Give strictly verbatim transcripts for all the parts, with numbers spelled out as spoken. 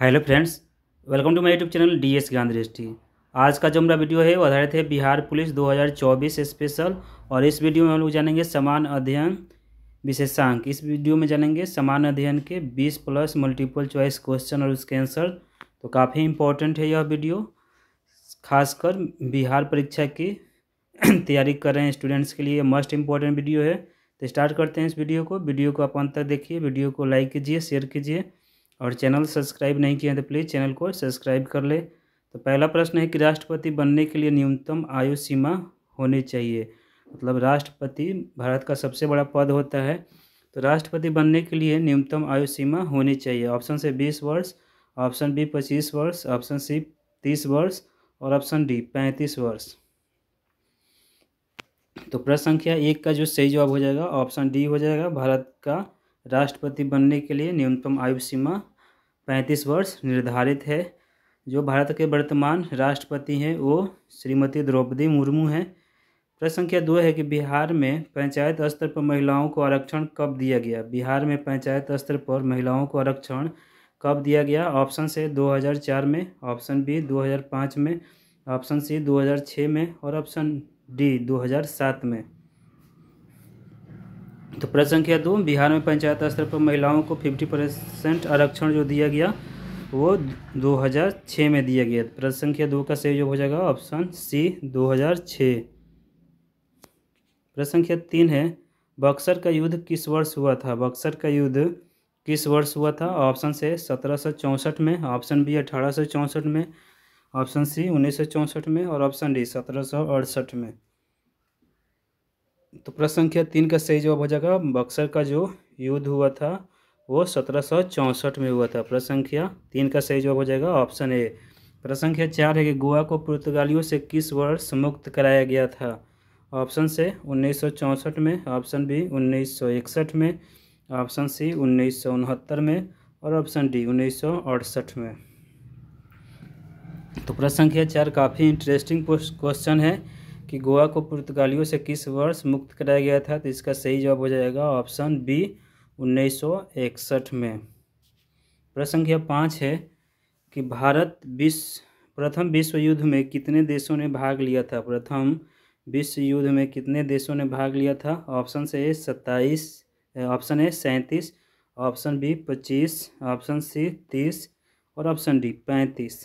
Hello friends, welcome to my YouTube channel DS Gyan Drishti. आज का जो हमारा वीडियो है वो आधारित है बिहार पुलिस दो हज़ार चौबीस स्पेशल। और इस वीडियो में हम लोग जानेंगे समान अध्ययन विशेषांक। इस वीडियो में जानेंगे समान अध्ययन के बीस प्लस मल्टीपल चॉइस क्वेश्चन और उसके आंसर। तो काफ़ी इम्पोर्टेंट है यह वीडियो, खासकर बिहार परीक्षा की तैयारी कर रहे हैं स्टूडेंट्स के लिए मोस्ट इम्पॉर्टेंट वीडियो है। तो स्टार्ट करते हैं इस वीडियो को। वीडियो को आप अंत तक देखिए, वीडियो को लाइक कीजिए, शेयर कीजिए और चैनल सब्सक्राइब नहीं किए हैं तो प्लीज़ चैनल को सब्सक्राइब कर ले। तो पहला प्रश्न है कि राष्ट्रपति बनने के लिए न्यूनतम आयु सीमा होनी चाहिए। मतलब राष्ट्रपति भारत का सबसे बड़ा पद होता है, तो राष्ट्रपति बनने के लिए न्यूनतम आयु सीमा होनी चाहिए। ऑप्शन से बीस वर्ष, ऑप्शन बी पच्चीस वर्ष, ऑप्शन सी तीस वर्ष और ऑप्शन डी पैंतीस वर्ष। तो प्रश्न संख्या एक का जो सही जवाब हो जाएगा ऑप्शन डी हो जाएगा। भारत का राष्ट्रपति बनने के लिए न्यूनतम आयु सीमा पैंतीस वर्ष निर्धारित है। जो भारत के वर्तमान राष्ट्रपति हैं वो श्रीमती द्रौपदी मुर्मू हैं। प्रश्न संख्या दो है कि बिहार में पंचायत स्तर पर महिलाओं को आरक्षण कब दिया गया। बिहार में पंचायत स्तर पर महिलाओं को आरक्षण कब दिया गया। ऑप्शन से दो हज़ार चार में, ऑप्शन बी दो हज़ार पाँच में, ऑप्शन सी दो हज़ार छः में और ऑप्शन डी दो हज़ार सात में। तो प्रश्न संख्या दो, बिहार में पंचायत स्तर पर महिलाओं को पचास परसेंट आरक्षण जो दिया गया वो दो हज़ार छः में दिया गया। प्रश्न संख्या दो का सही जवाब हो जाएगा ऑप्शन सी दो हज़ार छः। प्रश्न संख्या तीन है, बक्सर का युद्ध किस वर्ष हुआ था। बक्सर का युद्ध किस वर्ष हुआ था। ऑप्शन से सत्रह सौ चौंसठ में, ऑप्शन बी अठारह सौ चौंसठ में, ऑप्शन सी उन्नीस सौ चौंसठ में और ऑप्शन डी सत्रह सौ अड़सठ में। तो प्रश्न संख्या तीन का सही जवाब हो जाएगा बक्सर का जो युद्ध हुआ था वो सत्रह सौ चौंसठ में हुआ था। प्रश्न संख्या तीन का सही जवाब हो जाएगा ऑप्शन ए। प्रश्न संख्या चार है कि गोवा को पुर्तगालियों से किस वर्ष मुक्त कराया गया था। ऑप्शन से उन्नीस सौ चौंसठ में, ऑप्शन बी उन्नीस सौ इकसठ में, ऑप्शन सी उन्नीस सौ उनहत्तर में और ऑप्शन डी उन्नीस सौ अड़सठ में। तो प्रश्न संख्या चार काफ़ी इंटरेस्टिंग क्वेश्चन है कि गोवा को पुर्तगालियों से किस वर्ष मुक्त कराया गया था। तो इसका सही जवाब हो जाएगा ऑप्शन बी उन्नीस सौ इकसठ में। प्रश्न संख्या पाँच है कि भारत विश्व प्रथम विश्व युद्ध में कितने देशों ने भाग लिया था। प्रथम विश्व युद्ध में कितने देशों ने भाग लिया था। ऑप्शन से सत्ताईस, ऑप्शन ए सैंतीस, ऑप्शन बी पच्चीस, ऑप्शन सी तीस और ऑप्शन डी पैंतीस।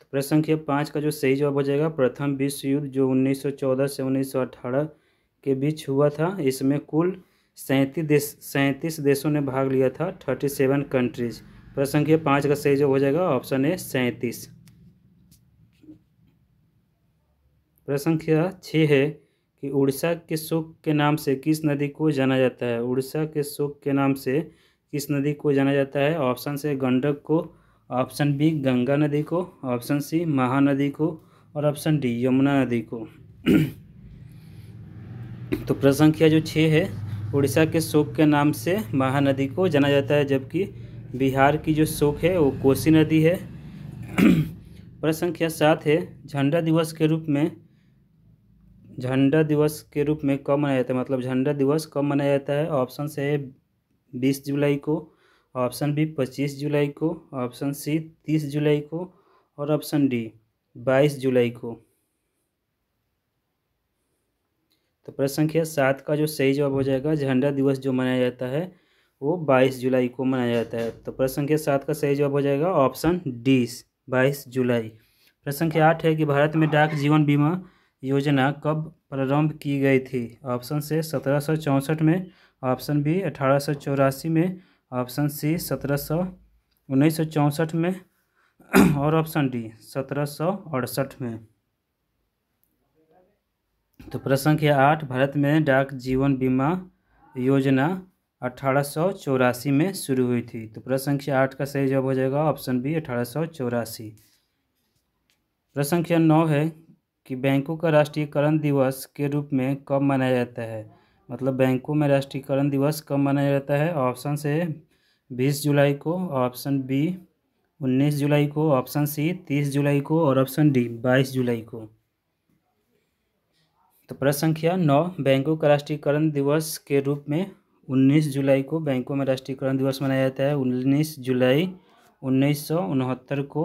तो प्रश्न संख्या पाँच का जो सही जवाब हो जाएगा प्रथम विश्व युद्ध जो उन्नीस सौ चौदह से उन्नीस सौ अठारह के बीच हुआ था, इसमें कुल सैंतीस देश सैंतीस देशों ने भाग लिया था, सैंतीस कंट्रीज। प्रश्न संख्या पाँच का सही जवाब हो जाएगा ऑप्शन ए सैंतीस। प्रश्न संख्या छः है कि उड़ीसा के शोक के नाम से किस नदी को जाना जाता है। उड़ीसा के शोक के नाम से किस नदी को जाना जाता है। ऑप्शन से गंडक को, ऑप्शन बी गंगा नदी को, ऑप्शन सी महानदी को और ऑप्शन डी यमुना नदी को। तो प्रश्न संख्या जो छः है, उड़ीसा के शोक के नाम से महानदी को जाना जाता है, जबकि बिहार की जो शोक है वो कोसी नदी है। प्रश्न संख्या सात है, झंडा दिवस के रूप में झंडा दिवस के रूप में कब मनाया जाता है। मतलब झंडा दिवस कब मनाया जाता है। ऑप्शन से है बीस जुलाई को, ऑप्शन बी पच्चीस जुलाई को, ऑप्शन सी तीस जुलाई को और ऑप्शन डी बाईस जुलाई को। तो प्रश्न संख्या सात का जो सही जवाब हो जाएगा, झंडा दिवस जो मनाया जाता है वो बाईस जुलाई को मनाया जाता है। तो प्रश्न संख्या सात का सही जवाब हो जाएगा ऑप्शन डी बाईस जुलाई। प्रश्न संख्या आठ है कि भारत में डाक जीवन बीमा योजना कब प्रारंभ की गई थी। ऑप्शन से सत्रह सौ चौंसठ में, ऑप्शन बी अठारह सौ चौरासी में, ऑप्शन सी सत्रह सौ उन्नीस सौ चौंसठ में और ऑप्शन डी सत्रह सौ अड़सठ में। तो प्रश्न संख्या आठ, भारत में डाक जीवन बीमा योजना अठारह सौ चौरासी में शुरू हुई थी। तो प्रश्न संख्या आठ का सही जवाब हो जाएगा ऑप्शन बी अठारह सौ चौरासी। प्रश्न संख्या नौ है कि बैंकों का राष्ट्रीयकरण दिवस के रूप में कब मनाया जाता है। मतलब बैंकों में राष्ट्रीयकरण दिवस कब मनाया जाता है। ऑप्शन से बीस जुलाई को, ऑप्शन बी उन्नीस जुलाई को, ऑप्शन सी तीस जुलाई को और ऑप्शन डी बाईस जुलाई को। तो प्रश्न संख्या नौ, बैंकों का राष्ट्रीयकरण दिवस के रूप में उन्नीस जुलाई को बैंकों में राष्ट्रीयकरण दिवस मनाया जाता है। उन्नीस जुलाई उन्नीस सौ उनहत्तर को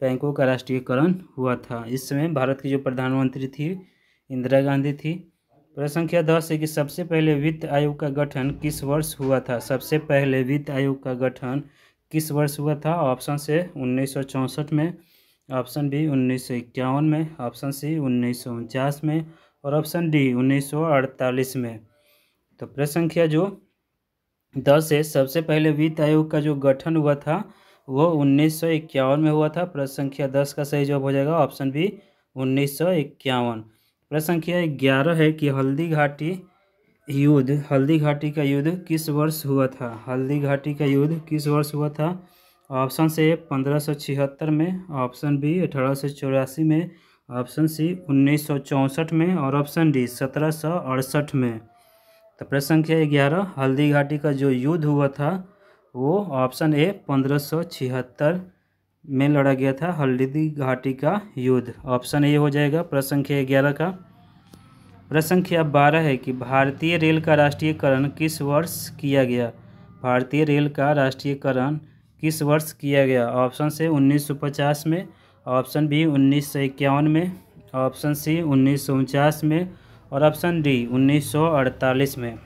बैंकों का राष्ट्रीयकरण हुआ था। इस समय भारत की जो प्रधानमंत्री थी इंदिरा गांधी थी। प्रश्न संख्या दस है कि सबसे पहले वित्त आयोग का गठन किस वर्ष हुआ था? सबसे पहले वित्त आयोग का गठन किस वर्ष हुआ था? ऑप्शन से उन्नीस सौ चौंसठ में, ऑप्शन बी उन्नीस सौ इक्यावन में, ऑप्शन सी उन्नीस सौ उनचास में और ऑप्शन डी उन्नीस सौ अड़तालीस में। तो प्रश्न संख्या जो दस है, सबसे पहले वित्त आयोग का जो गठन हुआ था वो उन्नीस सौ इक्यावन में हुआ था। प्रश्न संख्या दस का सही जवाब हो जाएगा ऑप्शन बी उन्नीस सौ इक्यावन। प्रश्न संख्या ग्यारह है कि हल्दी घाटी युद्ध हल्दी घाटी का युद्ध किस वर्ष हुआ था? हल्दी घाटी का युद्ध किस वर्ष हुआ था? ऑप्शन से पंद्रह सौ छिहत्तर में, ऑप्शन बी अठारह सौ चौरासी में, ऑप्शन सी उन्नीस सौ चौंसठ में और ऑप्शन डी सत्रह सौ अड़सठ में। तो प्रश्न संख्या ग्यारह हल्दी घाटी का जो युद्ध हुआ था वो ऑप्शन ए पंद्रह सौ छिहत्तर में लड़ा गया था। हल्दी घाटी का युद्ध ऑप्शन ए हो जाएगा प्रश्न संख्या ग्यारह का। प्रश्न संख्या बारह है कि भारतीय रेल का राष्ट्रीयकरण किस वर्ष किया गया? भारतीय रेल का राष्ट्रीयकरण किस वर्ष किया गया? ऑप्शन से उन्नीस सौ पचास में, ऑप्शन बी उन्नीस सौ इक्यावन में, ऑप्शन सी उन्नीस सौ उनचास में और ऑप्शन डी उन्नीस सौ अड़तालीस में।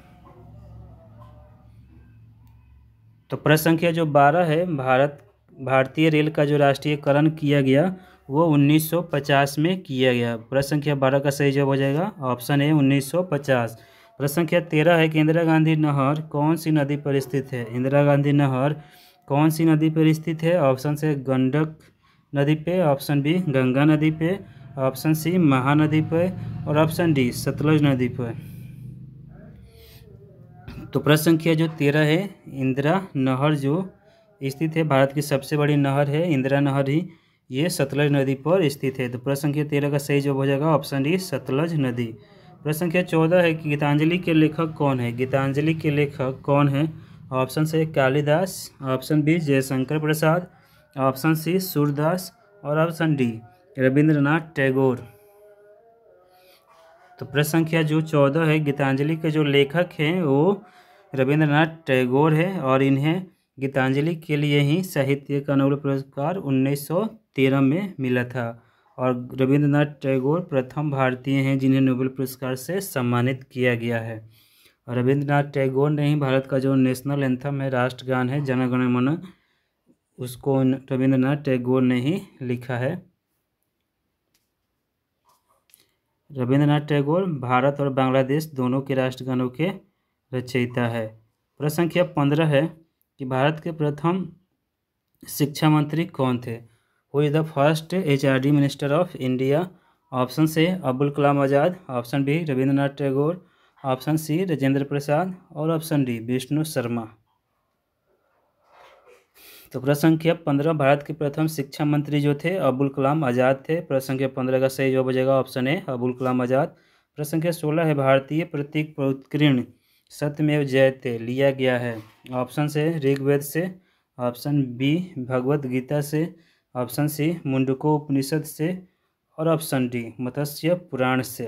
तो प्रश्न संख्या जो बारह है, भारत भारतीय रेल का जो राष्ट्रीयकरण किया गया वो उन्नीस सौ पचास में किया गया। प्रश्न संख्या बारह का सही जवाब हो जाएगा ऑप्शन ए उन्नीस सौ पचास। प्रश्न संख्या तेरह है कि इंदिरा गांधी नहर कौन सी नदी पर स्थित है? इंदिरा गांधी नहर कौन सी नदी पर स्थित है? ऑप्शन से गंडक नदी पे, ऑप्शन बी गंगा नदी पे, ऑप्शन सी महानदी पे और ऑप्शन डी सतलज नदी पर। तो प्रश्न संख्या जो तेरह है, इंदिरा नहर जो स्थित है भारत की सबसे बड़ी नहर है इंदिरा नहर ही, ये सतलज नदी पर स्थित है। तो प्रश्न संख्या तेरह का सही जवाब हो जाएगा ऑप्शन डी सतलज नदी। प्रश्न संख्या चौदह है कि गीतांजलि के लेखक कौन है? गीतांजलि के लेखक कौन है? ऑप्शन से Kalidas, option B Jaishankar Prasad, option C Surdas और ऑप्शन डी रविंद्रनाथ टैगोर। तो प्रश्न संख्या जो चौदह है, गीतांजलि के जो लेखक हैं वो रविंद्रनाथ टैगोर है और इन्हें गीतांजलि के लिए ही साहित्य का नोबेल पुरस्कार उन्नीस सौ तेरह में मिला था और रविंद्रनाथ टैगोर प्रथम भारतीय हैं जिन्हें नोबेल पुरस्कार से सम्मानित किया गया है। और रविंद्रनाथ टैगोर ने ही भारत का जो नेशनल एंथम है, राष्ट्रगान है जन गण मन, उसको रविंद्रनाथ टैगोर ने ही लिखा है। रविंद्रनाथ टैगोर भारत और बांग्लादेश दोनों के राष्ट्रगानों के रचयिता है। प्रश्न संख्या पंद्रह है कि भारत के प्रथम शिक्षा मंत्री कौन थे? Who is the first H R D minister of India? Option से Abul Kalam Azad, option B Rabindranath Tagore, option C Rajendra Prasad और ऑप्शन डी विष्णु शर्मा। तो प्रश्न संख्या पंद्रह, भारत के प्रथम शिक्षा मंत्री जो थे अबुल कलाम आजाद थे। प्रश्न संख्या पंद्रह का सही जवाब हो जाएगा ऑप्शन ए अबुल कलाम आजाद। प्रश्न संख्या सोलह है, भारतीय प्रतीक पर उत्कीर्ण सत्यमेव जयते लिया गया है? ऑप्शन से ऋग्वेद से, ऑप्शन बी भगवत गीता से, ऑप्शन सी मुंडको उपनिषद से और ऑप्शन डी मत्स्य पुराण से।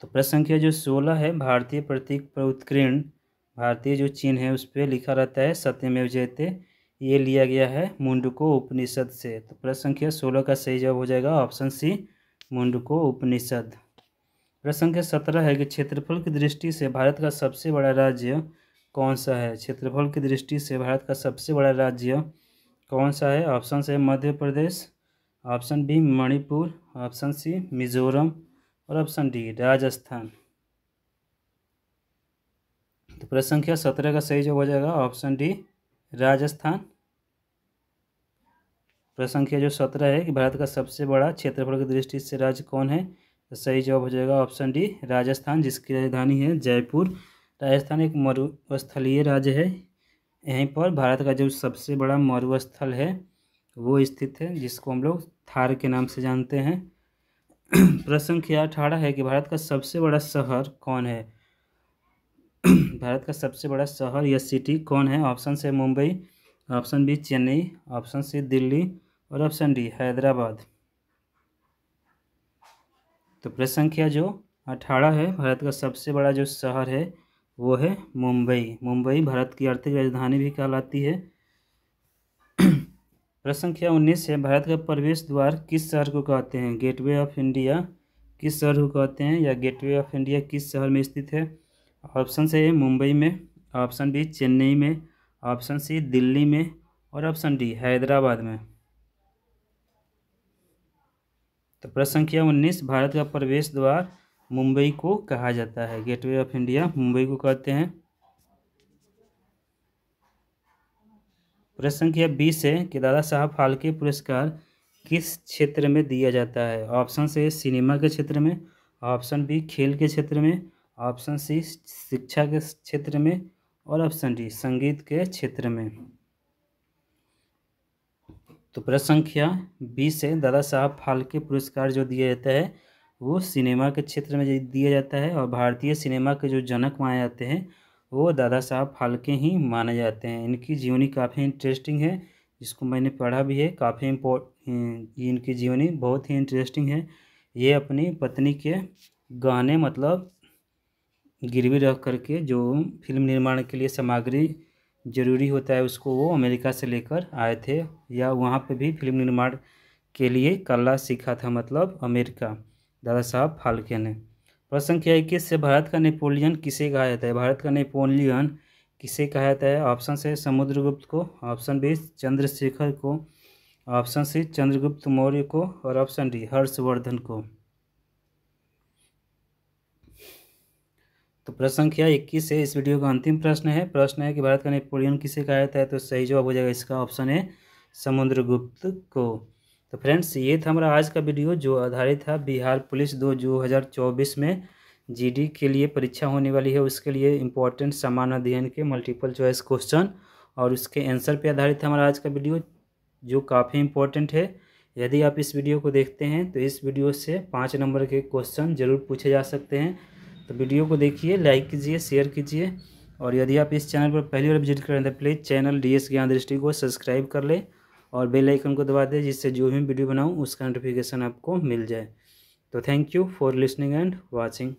तो प्रश्न संख्या जो सोलह है, भारतीय प्रतीक पर उत्कीर्ण भारतीय जो चिन्ह है उस पर लिखा रहता है सत्यमेव जयते, ये लिया गया है मुंडको उपनिषद से। तो प्रश्न संख्या सोलह का सही जवाब हो जाएगा ऑप्शन सी मुंडको उपनिषद। प्रश्न संख्या सत्रह है कि क्षेत्रफल की दृष्टि से भारत का सबसे बड़ा राज्य कौन सा है? क्षेत्रफल की दृष्टि से भारत का सबसे बड़ा राज्य कौन सा है? ऑप्शन से Madhya Pradesh, option B Manipur, option C Mizoram और ऑप्शन डी राजस्थान। तो प्रश्न संख्या सत्रह का सही जवाब हो जाएगा ऑप्शन डी राजस्थान। प्रश्न संख्या जो सत्रह है कि भारत का सबसे बड़ा क्षेत्रफल की दृष्टि से राज्य कौन है? सही जवाब हो जाएगा ऑप्शन डी राजस्थान, जिसकी राजधानी है जयपुर। राजस्थान एक मरुस्थलीय राज्य है, यहीं पर भारत का जो सबसे बड़ा मरुस्थल है वो स्थित है, जिसको हम लोग थार के नाम से जानते हैं। प्रश्न संख्या अठारह है कि भारत का सबसे बड़ा शहर कौन है? भारत का सबसे बड़ा शहर या सिटी कौन है? ऑप्शन से Mumbai, option B Chennai, option C Delhi और ऑप्शन डी हैदराबाद। तो प्रश्न संख्या जो अठारह है। भारत का सबसे बड़ा जो शहर है वो है मुंबई। मुंबई भारत की आर्थिक राजधानी भी कहलाती है। प्रश्न संख्या उन्नीस है, भारत का प्रवेश द्वार किस शहर को कहते हैं? गेटवे ऑफ इंडिया किस शहर को कहते हैं या गेटवे ऑफ इंडिया किस शहर में स्थित है? ऑप्शन से है मुंबई में, ऑप्शन बी चेन्नई में, ऑप्शन सी दिल्ली में और ऑप्शन डी हैदराबाद में। तो प्रश्न संख्या उन्नीस, भारत का प्रवेश द्वार मुंबई को कहा जाता है। गेटवे ऑफ इंडिया मुंबई को कहते हैं। प्रश्न संख्या बीस है कि दादा साहब फाल्के पुरस्कार किस क्षेत्र में दिया जाता है? ऑप्शन से सिनेमा के क्षेत्र में, ऑप्शन बी खेल के क्षेत्र में, ऑप्शन सी शिक्षा के क्षेत्र में और ऑप्शन डी संगीत के क्षेत्र में। तो प्रश्न संख्या बीस है, दादा साहब फाल्के पुरस्कार जो दिया जाता है वो सिनेमा के क्षेत्र में दिया जाता है और भारतीय सिनेमा के जो जनक माने जाते हैं वो दादा साहब फाल्के ही माने जाते हैं। इनकी जीवनी काफ़ी इंटरेस्टिंग है, जिसको मैंने पढ़ा भी है। काफ़ी इम्पोर्ट इनकी जीवनी बहुत ही इंटरेस्टिंग है। ये अपनी पत्नी के गहने मतलब गिरवी रख करके जो फिल्म निर्माण के लिए सामग्री जरूरी होता है उसको वो अमेरिका से लेकर आए थे या वहाँ पे भी फिल्म निर्माण के लिए कला सीखा था, मतलब अमेरिका, दादा साहब फाल्के ने। प्रश्न संख्या इक्कीस से, भारत का नेपोलियन किसे कहा जाता है? भारत का नेपोलियन किसे कहा जाता है? ऑप्शन से समुद्रगुप्त को, ऑप्शन बी चंद्रशेखर को, ऑप्शन सी चंद्रगुप्त मौर्य को और ऑप्शन डी हर्षवर्धन को। तो प्रश्न संख्या इक्कीस से इस वीडियो का अंतिम प्रश्न है। प्रश्न है कि भारत का नेपोलियन किसे कहा जाता है, तो सही जवाब हो जाएगा इसका ऑप्शन है समुद्रगुप्त को। तो फ्रेंड्स, ये था हमारा आज का वीडियो जो आधारित था बिहार पुलिस दो जो हज़ार चौबीस में जीडी के लिए परीक्षा होने वाली है, उसके लिए इम्पोर्टेंट सामान्य अध्ययन के मल्टीपल चॉइस क्वेश्चन और उसके आंसर पे आधारित था हमारा आज का वीडियो जो काफ़ी इम्पोर्टेंट है। यदि आप इस वीडियो को देखते हैं तो इस वीडियो से पाँच नंबर के क्वेश्चन जरूर पूछे जा सकते हैं। तो वीडियो को देखिए, लाइक कीजिए, शेयर कीजिए और यदि आप इस चैनल पर पहली बार विजिट करें तो प्लीज़ चैनल डी एस ज्ञान दृष्टि को सब्सक्राइब कर लें और बेल आइकन को दबा दें, जिससे जो भी वीडियो बनाऊं उसका नोटिफिकेशन आपको मिल जाए। तो thank you for listening and watching.